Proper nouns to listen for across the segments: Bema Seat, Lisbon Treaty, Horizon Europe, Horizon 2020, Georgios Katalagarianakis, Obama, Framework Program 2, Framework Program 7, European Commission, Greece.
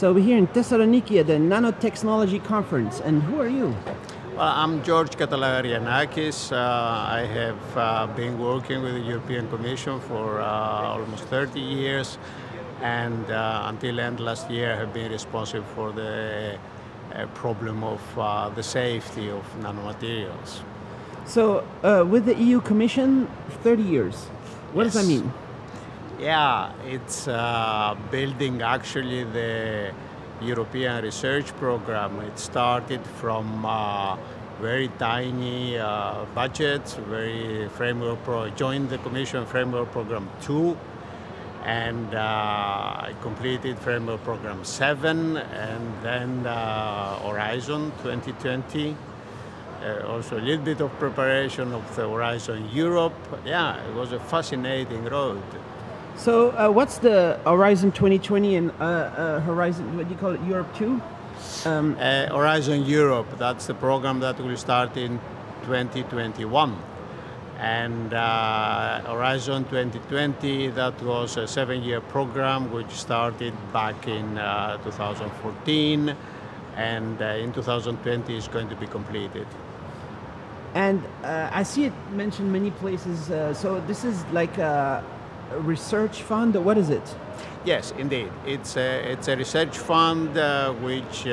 So we're here in Thessaloniki at the Nanotechnology Conference, and who are you? Well, I'm Georgios Katalagarianakis. I have been working with the European Commission for almost 30 years, and until end last year I have been responsible for the problem of the safety of nanomaterials. So with the EU Commission, 30 years, what does that mean? Yeah, it's building actually the European research program. It started from very tiny budgets, I joined the Commission Framework Program 2 and I completed Framework Program 7 and then Horizon 2020. Also a little bit of preparation of the Horizon Europe. Yeah, it was a fascinating road. So what's the Horizon 2020 and Horizon, what do you call it, Europe 2? Horizon Europe, that's the program that will start in 2021. And Horizon 2020, that was a 7-year program which started back in 2014 and in 2020 is going to be completed. And I see it mentioned many places, so this is like a research fund, or what is it? Yes, indeed. It's a research fund which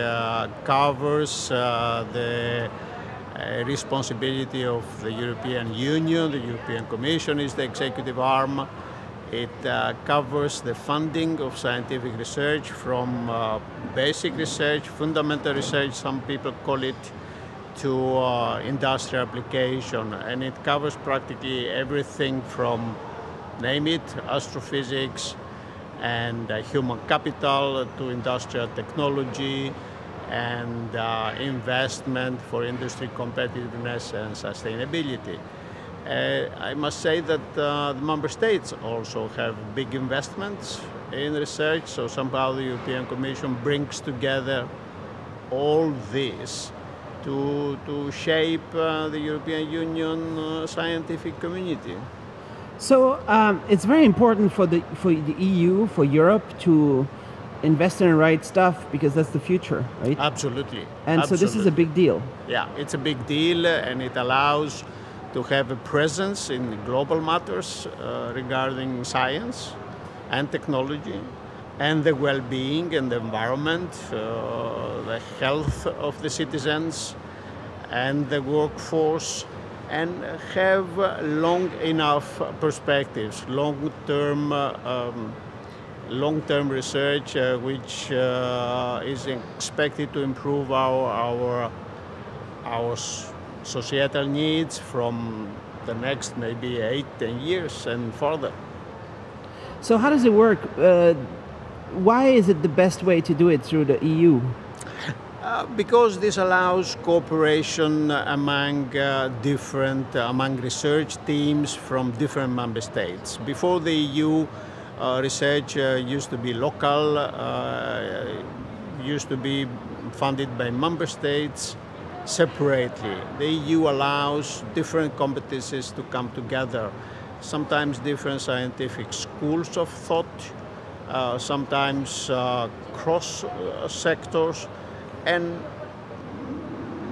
covers the responsibility of the European Union. The European Commission is the executive arm. It covers the funding of scientific research from basic research, fundamental research, some people call it, to industrial application. And it covers practically everything from, name it, astrophysics and human capital to industrial technology and investment for industry competitiveness and sustainability. I must say that the member states also have big investments in research, so somehow the European Commission brings together all this to shape the European Union scientific community. So it's very important for the EU, for Europe, to invest in the right stuff, because that's the future, right? Absolutely. And absolutely. So this is a big deal. Yeah, it's a big deal, and it allows to have a presence in global matters regarding science and technology and the well-being and the environment, the health of the citizens and the workforce, and have long enough perspectives, long-term research which is expected to improve our societal needs from the next maybe 8-10 years and further. So how does it work? Why is it the best way to do it through the EU? Because this allows cooperation among among research teams from different member states. Before the EU, research used to be local, used to be funded by member states separately. The EU allows different competencies to come together, sometimes different scientific schools of thought, sometimes cross sectors, and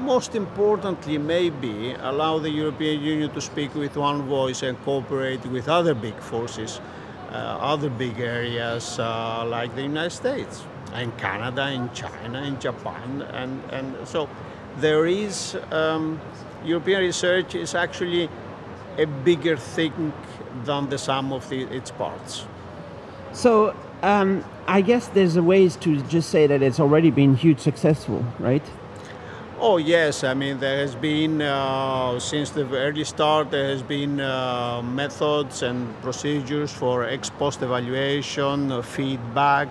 most importantly, maybe, allow the European Union to speak with one voice and cooperate with other big forces, other big areas like the United States, and Canada, and China, and Japan, and so there is, European research is actually a bigger thing than the sum of its parts. So, I guess there's a ways to just say that it's already been huge successful, right? Oh yes, I mean there has been, since the early start, there has been methods and procedures for ex-post evaluation, feedback,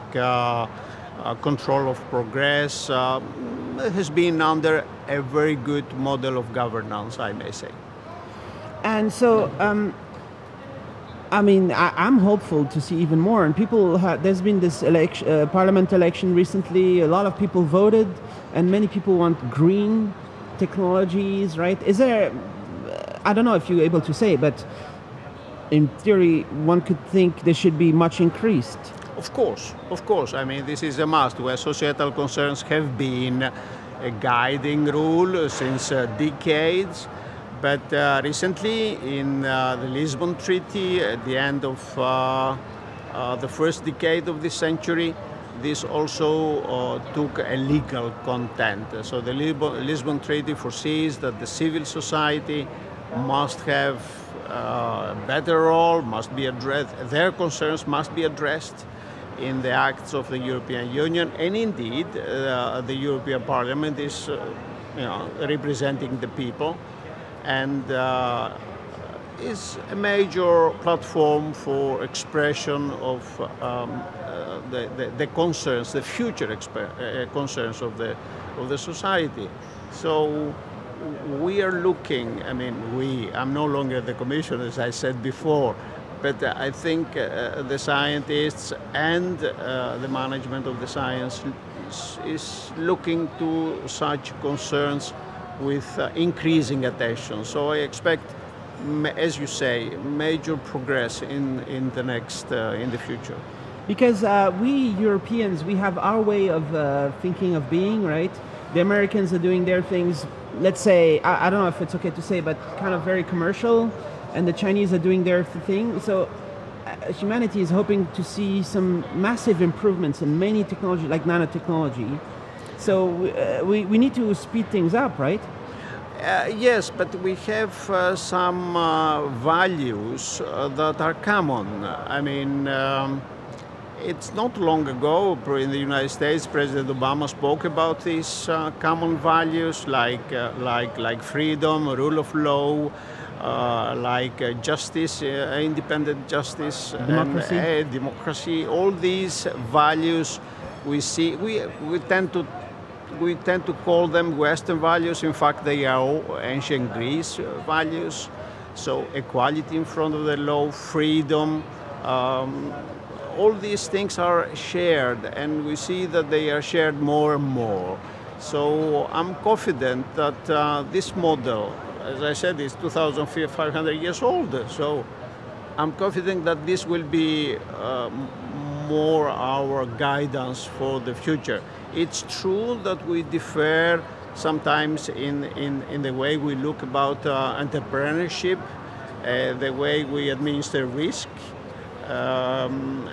control of progress. It has been under a very good model of governance, I may say. And so, I mean, I'm hopeful to see even more. And people, there's been this election, parliament election recently. A lot of people voted, and many people want green technologies, right? Is there? I don't know if you're able to say, but in theory, one could think there should be much increased. Of course. I mean, this is a must, where societal concerns have been a guiding rule since decades. But recently, in the Lisbon Treaty, at the end of the first decade of this century, this also took a legal content. So the Lisbon Treaty foresees that the civil society must have a better role, must be addressed, their concerns must be addressed in the acts of the European Union. And indeed, the European Parliament is representing the people, and is a major platform for expression of the concerns, the future concerns of the society. So we are looking, I mean, I'm no longer the Commission, as I said before, but I think the scientists and the management of the science is looking to such concerns with increasing attention. So I expect, as you say, major progress in the future. Because we Europeans, we have our way of thinking of being, right? The Americans are doing their things, let's say, I don't know if it's okay to say, but kind of very commercial, and the Chinese are doing their thing. So humanity is hoping to see some massive improvements in many technologies, like nanotechnology. So we need to speed things up, right? Yes, but we have some values that are common. I mean, it's not long ago in the United States, President Obama spoke about these common values like freedom, rule of law, like justice, independent justice, democracy. And, democracy. All these values we see, we tend to call them Western values. In fact, they are ancient Greece values. So equality in front of the law, freedom, all these things are shared, and we see that they are shared more and more. So I'm confident that this model, as I said, is 2,500 years old. So I'm confident that this will be more our guidance for the future. It's true that we differ sometimes in the way we look about entrepreneurship, the way we administer risk.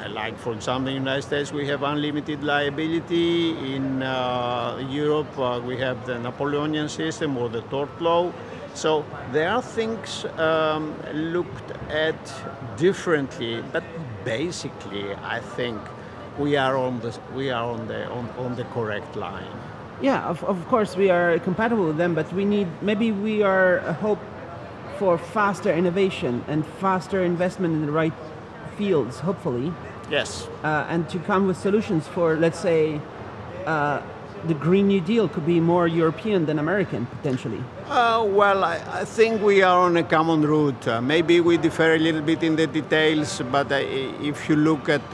Like, for example, in the United States, we have unlimited liability. In Europe, we have the Napoleonian system or the tort law. So there are things looked at differently, but basically, I think we are on the correct line. Yeah, of course we are compatible with them, but we need, maybe we are a hope for faster innovation and faster investment in the right fields, hopefully. Yes. And to come with solutions for, let's say, the Green New Deal could be more European than American, potentially. Well, I think we are on a common route. Maybe we differ a little bit in the details, but if you look at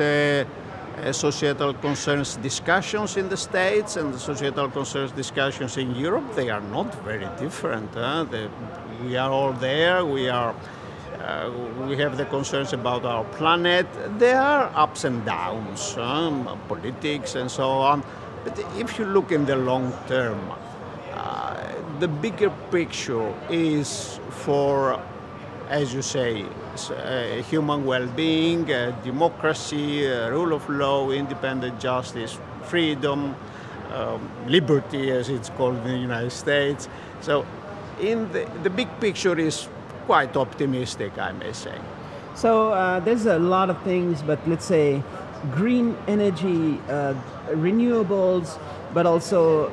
societal concerns discussions in the States and the societal concerns discussions in Europe, they are not very different. We are all there. We have the concerns about our planet. There are ups and downs, politics and so on. But if you look in the long term, the bigger picture is for, as you say, human well-being, democracy, rule of law, independent justice, freedom, liberty, as it's called in the United States. So in the big picture is quite optimistic, I may say. So there's a lot of things, but let's say green energy, renewables, but also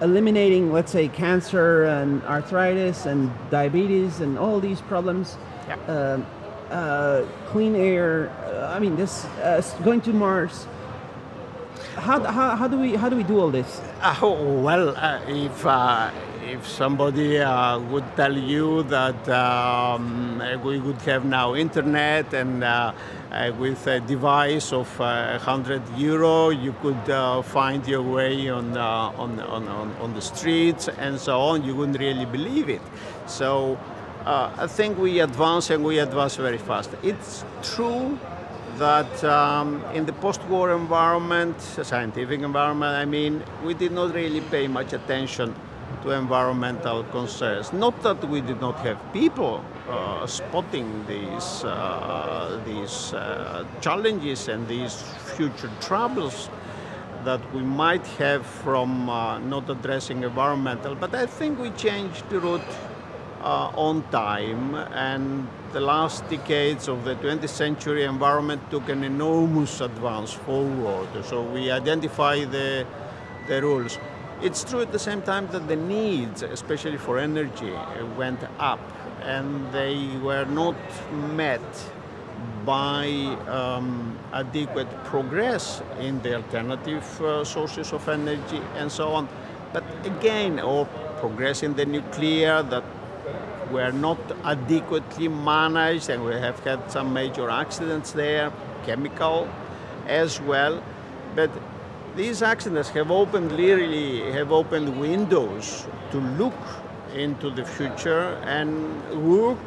eliminating, let's say, cancer and arthritis and diabetes and all these problems. Yeah. Clean air. I mean, this going to Mars. How do we do all this? Well, if somebody would tell you that we would have now internet and with a device of €100 you could find your way on the streets and so on, you wouldn't really believe it. So I think we advance, and we advance very fast. It's true that in the post-war environment, scientific environment, I mean, we did not really pay much attention to environmental concerns. Not that we did not have people spotting these challenges and these future troubles that we might have from not addressing environmental, but I think we changed the route on time, and the last decades of the 20th century environment took an enormous advance forward, so we identify the rules. It's true at the same time that the needs, especially for energy, went up, and they were not met by adequate progress in the alternative sources of energy and so on. But again, or progress in the nuclear that were not adequately managed, and we have had some major accidents there, chemical as well. But these accidents have opened windows to look into the future and work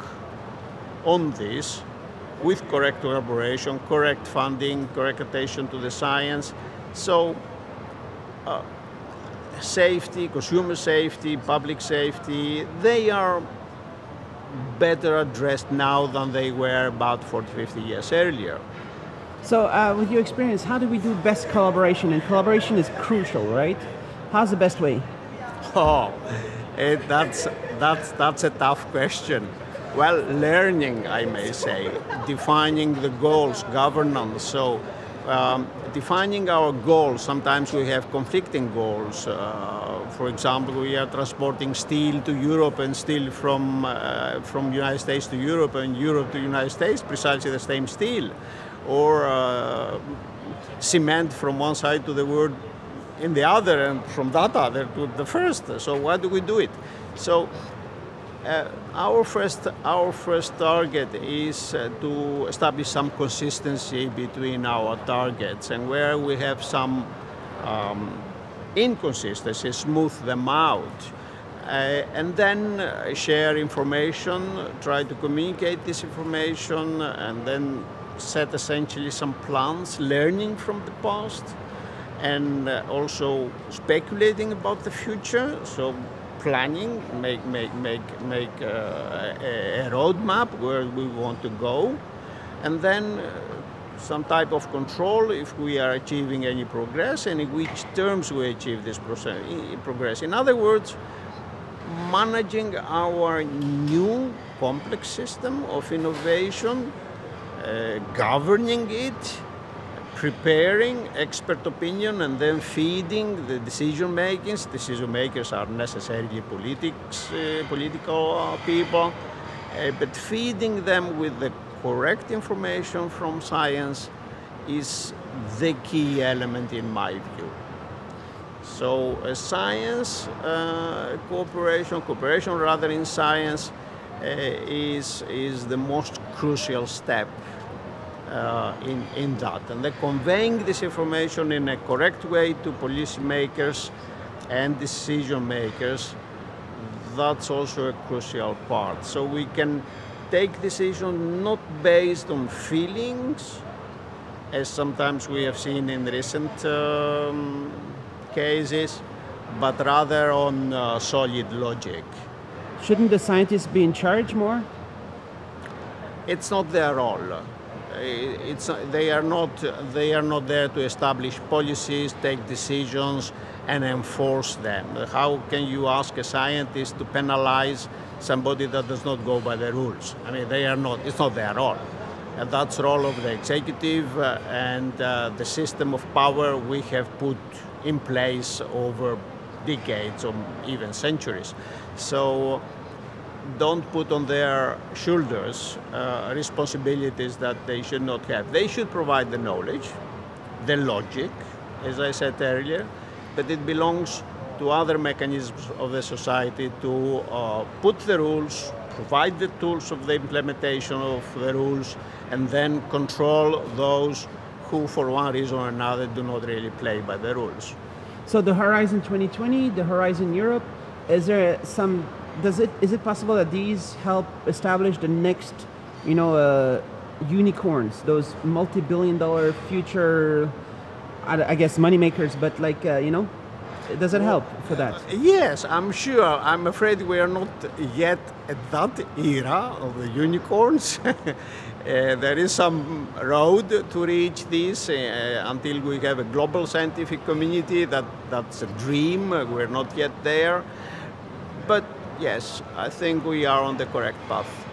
on this with correct collaboration, correct funding, correct attention to the science. So safety, consumer safety, public safety, they are better addressed now than they were about 40, 50 years earlier. So with your experience, how do we do best collaboration? And collaboration is crucial, right? How's the best way? Oh, that's a tough question. Well, learning, I may say, defining the goals, governance. So defining our goals, sometimes we have conflicting goals. For example, we are transporting steel to Europe and steel from United States to Europe and Europe to United States, precisely the same steel. Or cement from one side to the world in the other and from that other to the first. So why do we do it? So our first target is to establish some consistency between our targets, and where we have some inconsistencies, smooth them out. And then share information, try to communicate this information, and then set essentially some plans, learning from the past, and also speculating about the future. So planning, make a roadmap where we want to go, and then some type of control if we are achieving any progress and in which terms we achieve this progress. In other words, managing our new complex system of innovation, governing it, preparing expert opinion, and then feeding the decision makers. Decision makers are necessarily political people, but feeding them with the correct information from science is the key element in my view. So science cooperation rather in science is the most crucial step in that, and then conveying this information in a correct way to policymakers and decision makers, that's also a crucial part. So we can take decisions not based on feelings, as sometimes we have seen in recent cases, but rather on solid logic. Shouldn't the scientists be in charge more? It's not their role. They are not there to establish policies, take decisions, and enforce them. How can you ask a scientist to penalize somebody that does not go by the rules? I mean, they are not. It's not their role. And that's the role of the executive and the system of power we have put in place over decades or even centuries. So don't put on their shoulders responsibilities that they should not have. They should provide the knowledge, the logic, as I said earlier, but it belongs to other mechanisms of the society to put the rules, provide the tools of the implementation of the rules, and then control those who, for one reason or another, do not really play by the rules. So the Horizon 2020, the Horizon Europe, is it possible that these help establish the next, unicorns, those multi-billion-dollar future, I guess, moneymakers, but like, you know, does it help for that? Yes, I'm sure. I'm afraid we are not yet at that era of the unicorns. There is some road to reach this until we have a global scientific community. That's a dream. We're not yet there. But yes, I think we are on the correct path.